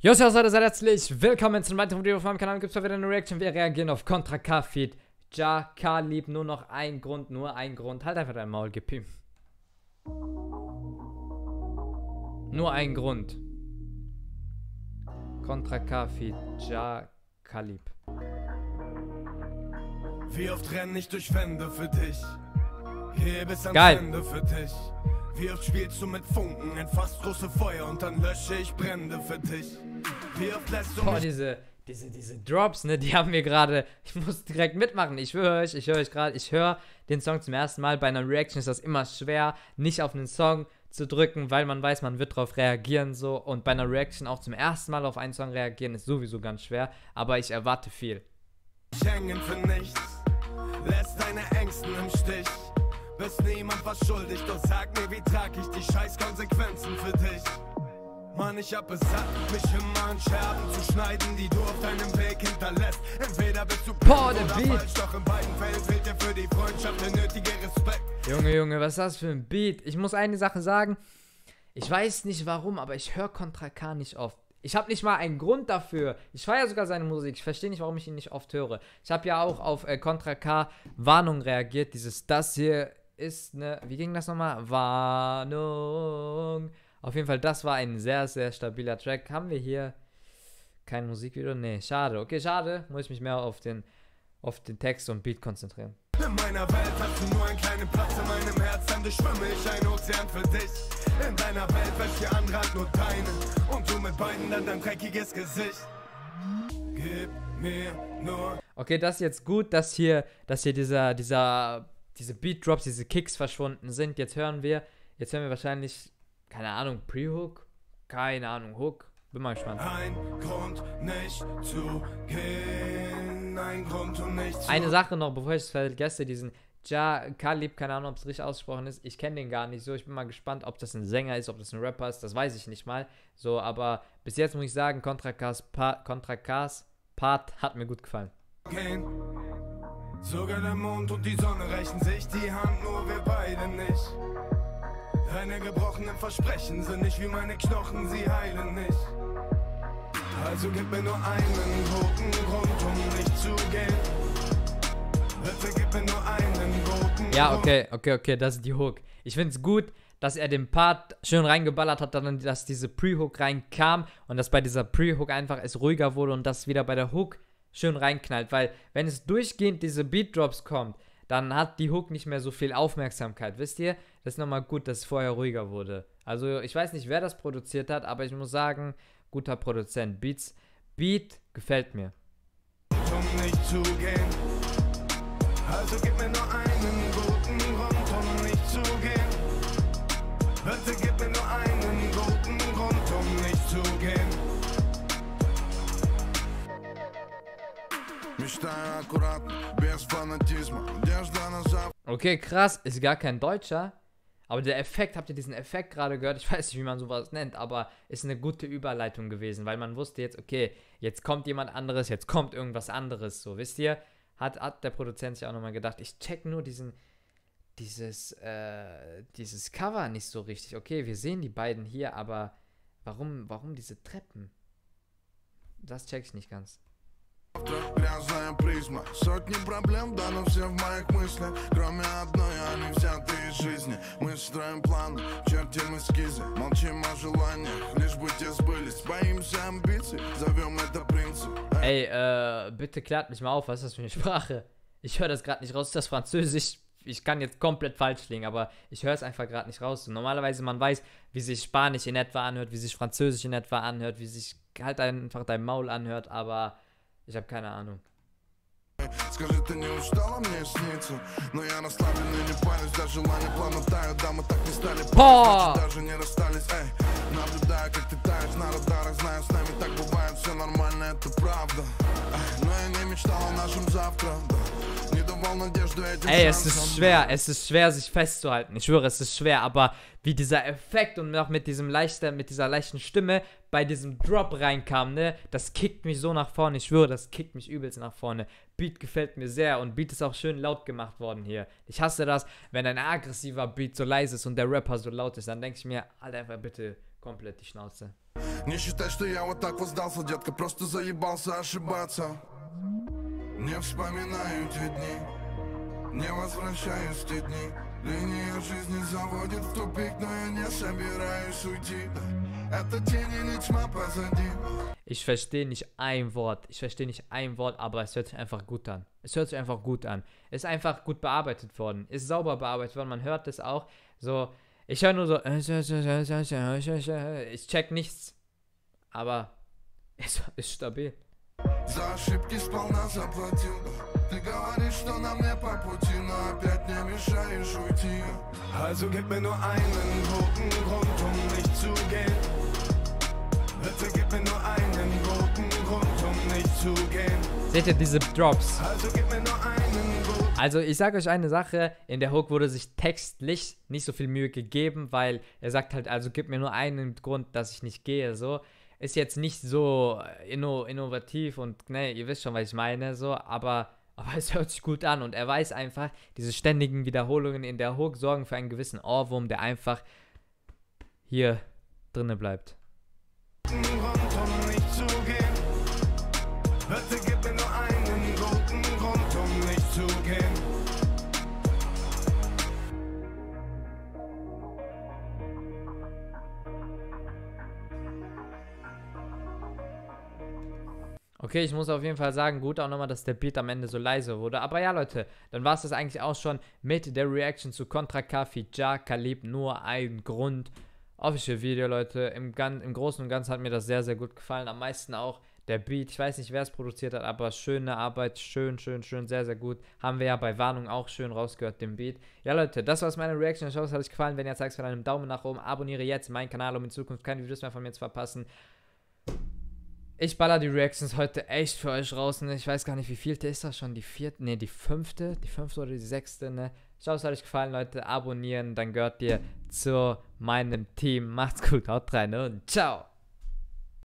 Jo, Leute, seid herzlich willkommen zu einem weiteren Video auf meinem Kanal. Gibt es wieder eine Reaction? Wir reagieren auf Kontra K Feed. Jah Khalib, nur noch ein Grund, nur ein Grund. Halt einfach dein Maul, gib ihm. Nur ein Grund. Kontra K Feed, Jah Khalib. Wie oft renn ich durch Wände für dich? Hier bis ans Ende für dich. Wie oft spielst du mit Funken, entfasst große Feuer und dann lösche ich Brände für dich. Wie oft lässt du mich... Boah, diese Drops, ne, die haben wir gerade... Ich muss direkt mitmachen, ich höre euch gerade, ich höre den Song zum ersten Mal. Bei einer Reaction ist das immer schwer, nicht auf einen Song zu drücken, weil man weiß, man wird drauf reagieren so. Und bei einer Reaction auch zum ersten Mal auf einen Song reagieren ist sowieso ganz schwer, aber ich erwarte viel. Ich hängen für nichts, lässt deine Ängsten im Stich. Bist niemand was schuldig, doch sag mir, wie trag ich die scheiß Konsequenzen für dich? Mann, ich hab es satt, mich immer an Scherben zu schneiden, die du auf deinem Weg hinterlässt. Entweder bist du falsch, doch in beiden Fällen fehlt dir für die Freundschaft der nötige Respekt. Junge, was ist das für ein Beat? Ich muss eine Sache sagen, ich weiß nicht warum, aber ich höre Kontra K nicht oft. Ich habe nicht mal einen Grund dafür. Ich feiere sogar seine Musik. Ich verstehe nicht, warum ich ihn nicht oft höre. Ich habe ja auch auf Kontra K Warnung reagiert. Das hier ist eine... Wie ging das nochmal? Warnung. Auf jeden Fall, das war ein sehr, sehr stabiler Track. Haben wir hier kein Musikvideo? Nee, schade. Okay, schade. Muss ich mich mehr auf den Text und Beat konzentrieren. In meiner Welt hast du nur einen kleinen Platz in meinem Herzen. Du schwimme ich einen Ozean für dich. In deiner Welt, welche andere hat nur deine. Und du mit beiden dann dein dreckiges Gesicht. Gib mir nur... Okay, das ist jetzt gut, dass hier diese Beat-Drops, diese Kicks verschwunden sind. Jetzt hören wir wahrscheinlich, keine Ahnung, Pre-Hook? Keine Ahnung, Hook? Bin mal gespannt. Ein Grund nicht zu gehen, ein Grund um nicht zu... Eine Sache noch, bevor ich es vergesse, diesen Jah Khalib, keine Ahnung, ob es richtig ausgesprochen ist. Ich kenne den gar nicht so. Ich bin mal gespannt, ob das ein Sänger ist, ob das ein Rapper ist. Das weiß ich nicht mal. So, aber bis jetzt muss ich sagen, Kontra K's Part hat mir gut gefallen. Okay. Sogar der Mond und die Sonne reichen sich die Hand, nur wir beide nicht. Deine gebrochenen Versprechen sind nicht wie meine Knochen, sie heilen nicht. Also gib mir nur einen guten Grund, um nicht zu gehen. Bitte gib mir nur einen guten Grund. Ja, okay, das ist die Hook. Ich find's gut, dass er den Part schön reingeballert hat, dann dass diese Pre-Hook reinkam und dass bei dieser Pre-Hook einfach es ruhiger wurde und das wieder bei der Hook schön reinknallt, weil wenn es durchgehend diese Beat-Drops kommt, dann hat die Hook nicht mehr so viel Aufmerksamkeit, wisst ihr? Das ist nochmal gut, dass es vorher ruhiger wurde. Also ich weiß nicht, wer das produziert hat, aber ich muss sagen, guter Produzent. Beat gefällt mir. Um nicht zu gehen. Also gib mir nur einen guten Grund, um nicht zu gehen. Bitte gib mir nur einen guten Grund, um nicht zu gehen. Okay, krass, ist gar kein Deutscher, aber der Effekt, habt ihr diesen Effekt gerade gehört? Ich weiß nicht, wie man sowas nennt, aber ist eine gute Überleitung gewesen, weil man wusste jetzt, okay, jetzt kommt jemand anderes, jetzt kommt irgendwas anderes, so, wisst ihr? Hat der Produzent sich auch nochmal gedacht, ich check nur dieses Cover nicht so richtig. Okay, wir sehen die beiden hier, aber warum diese Treppen? Das check ich nicht ganz. Ey, bitte klärt mich mal auf, was ist das für eine Sprache? Ich höre das gerade nicht raus, ist das Französisch? Ich kann jetzt komplett falsch liegen, aber ich höre es einfach gerade nicht raus. Und normalerweise man weiß, wie sich Spanisch in etwa anhört, wie sich Französisch in etwa anhört, wie sich halt einfach dein Maul anhört, aber... Ich habe keine Ahnung. Boah! Ey, es ist schwer, sich festzuhalten. Ich schwöre, es ist schwer, aber wie dieser Effekt und noch mit dieser leichten Stimme bei diesem Drop reinkam, ne, das kickt mich so nach vorne. Ich schwöre, das kickt mich übelst nach vorne. Beat gefällt mir sehr und Beat ist auch schön laut gemacht worden hier. Ich hasse das, wenn ein aggressiver Beat so leise ist und der Rapper so laut ist, dann denke ich mir, Alter, bitte, komplett die Schnauze. Не считай, что я вот так воздался, детка, просто заебался ошибаться. Не вспоминаю те дни, не возвращаюсь в те дни. Линия жизни заводит в тупик, но я не собираюсь уйти. Это тени не тьма позади. Ich verstehe nicht ein Wort. Ich verstehe nicht ein Wort, aber es hört sich einfach gut an. Es hört sich einfach gut an. Ist einfach gut bearbeitet worden. Ist sauber bearbeitet worden. Man hört es auch. So, ich höre nur so. Ich check nichts. Aber es ist stabil. Also gib mir nur einen guten Grund, um nicht zu gehen. Bitte gib mir nur einen guten Grund, um nicht zu gehen. Seht ihr diese Drops? Also gib mir nur einen guten. Also ich sage euch eine Sache, in der Hook wurde sich textlich nicht so viel Mühe gegeben, weil er sagt halt, also gib mir nur einen Grund, dass ich nicht gehe, so. Ist jetzt nicht so innovativ und, ne, ihr wisst schon, was ich meine, so, aber es hört sich gut an und er weiß einfach, diese ständigen Wiederholungen in der Hook sorgen für einen gewissen Ohrwurm, der einfach hier drinne bleibt. Grund, um nicht zu gehen. Bitte gib mir nur einen guten Grund, um nicht zu gehen. Okay, ich muss auf jeden Fall sagen, gut auch nochmal, dass der Beat am Ende so leise wurde. Aber ja, Leute, dann war es das eigentlich auch schon mit der Reaction zu Kontra K feat. Jah Khalib, nur ein Grund. Official Video, Leute, im Großen und Ganzen hat mir das sehr, sehr gut gefallen. Am meisten auch der Beat. Ich weiß nicht, wer es produziert hat, aber schöne Arbeit. Schön, schön, schön, sehr, sehr gut. Haben wir ja bei Warnung auch schön rausgehört, den Beat. Ja, Leute, das war's meine Reaction. Ich hoffe, es hat euch gefallen. Wenn ihr es zeigt, dann einen Daumen nach oben. Abonniere jetzt meinen Kanal, um in Zukunft keine Videos mehr von mir zu verpassen. Ich baller die Reactions heute echt für euch raus. Ne? Ich weiß gar nicht, wie vielte ist das schon? Die vierte? Ne, die fünfte? Die fünfte oder die sechste, ne? Ich hoffe, es hat euch gefallen, Leute. Abonnieren, dann gehört ihr zu meinem Team. Macht's gut, haut rein und ciao!